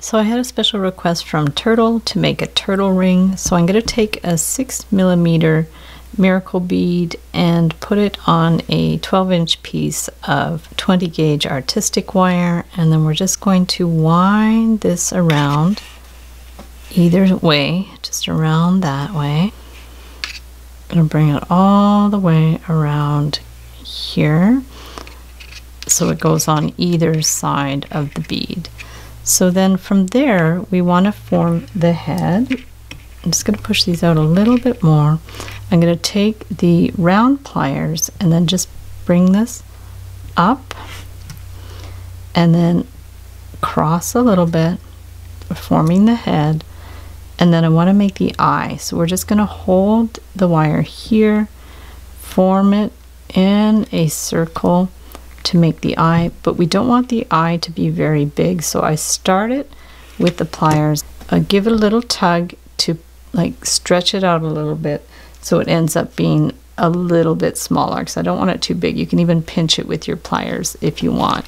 So I had a special request from Turtle to make a turtle ring. So I'm going to take a 6mm miracle bead and put it on a 12-inch piece of 20 gauge artistic wire, and then we're just going to wind this around either way, just around that way. I'm going to bring it all the way around here so it goes on either side of the bead. So then from there we want to form the head. I'm just going to push these out a little bit more. I'm going to take the round pliers and then just bring this up and then cross a little bit, forming the head, and then I want to make the eye. So we're just going to hold the wire here, form it in a circle to make the eye, but we don't want the eye to be very big, so I start it with the pliers. I give it a little tug to like stretch it out a little bit so it ends up being a little bit smaller, because I don't want it too big. You can even pinch it with your pliers if you want.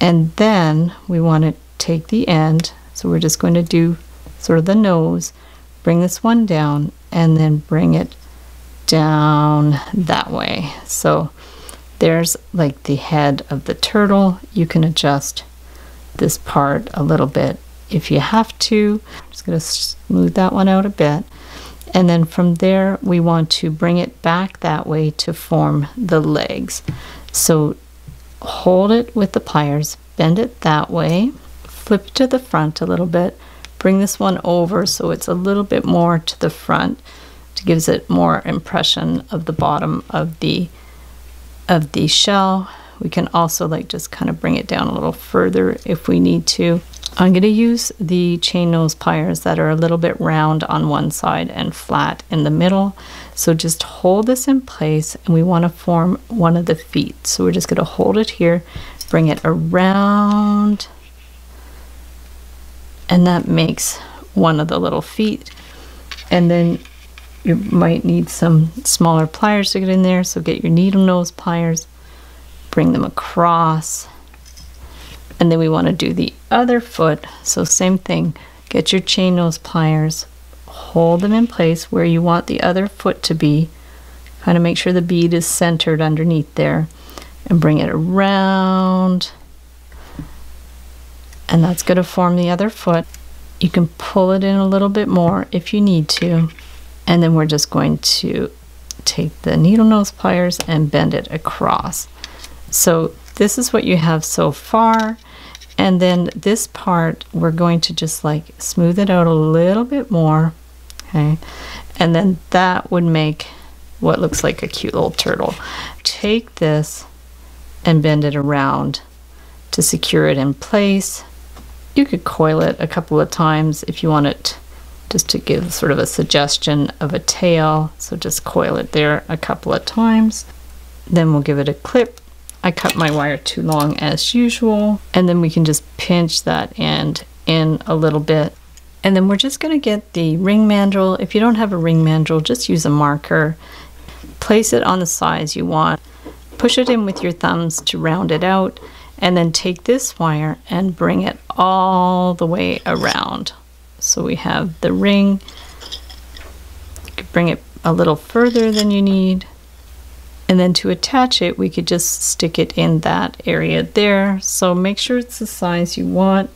And then we want to take the end, so we're just going to do sort of the nose, bring this one down, and then bring it down that way. So there's like the head of the turtle. You can adjust this part a little bit if you have to. I'm just going to smooth that one out a bit. And then from there we want to bring it back that way to form the legs. So hold it with the pliers, bend it that way, flip it to the front a little bit, bring this one over so it's a little bit more to the front, which gives it more impression of the bottom of the shell. We can also like just kind of bring it down a little further if we need to. I'm going to use the chain nose pliers that are a little bit round on one side and flat in the middle. So just hold this in place, and we want to form one of the feet. So we're just going to hold it here, bring it around, and that makes one of the little feet. And then you might need some smaller pliers to get in there, so get your needle nose pliers, bring them across, and then we want to do the other foot. So same thing, get your chain nose pliers, hold them in place where you want the other foot to be, kind of make sure the bead is centered underneath there, and bring it around, and that's going to form the other foot. You can pull it in a little bit more if you need to, and then we're just going to take the needle nose pliers and bend it across. So this is what you have so far, and then this part we're going to just like smooth it out a little bit more, okay? And then that would make what looks like a cute little turtle. Take this and bend it around to secure it in place. You could coil it a couple of times if you want it just to give sort of a suggestion of a tail, so just coil it there a couple of times. Then we'll give it a clip. I cut my wire too long as usual, and then we can just pinch that end in a little bit. And then we're just going to get the ring mandrel. If you don't have a ring mandrel, just use a marker. Place it on the size you want. Push it in with your thumbs to round it out, and then take this wire and bring it all the way around. So we have the ring. You could bring it a little further than you need. And then to attach it, we could just stick it in that area there. So make sure it's the size you want.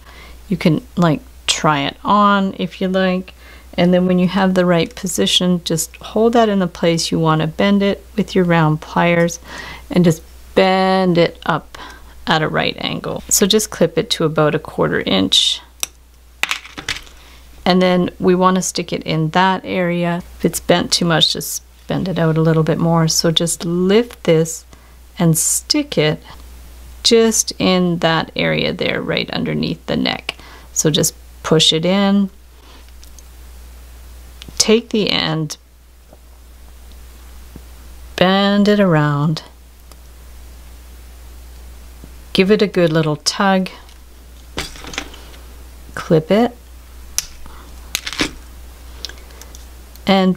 You can like try it on if you like. And then when you have the right position, just hold that in the place you want to bend it with your round pliers and just bend it up at a right angle. So just clip it to about a 1/4 inch. And then we want to stick it in that area. If it's bent too much, just bend it out a little bit more. So just lift this and stick it just in that area there, right underneath the neck. So just push it in, take the end, bend it around, give it a good little tug, clip it, and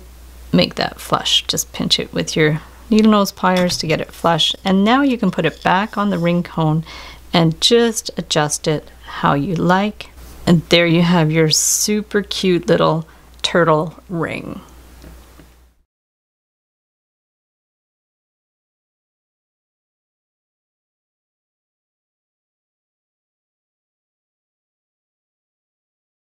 make that flush. Just pinch it with your needle nose pliers to get it flush. And now you can put it back on the ring cone and just adjust it how you like. And there you have your super cute little turtle ring.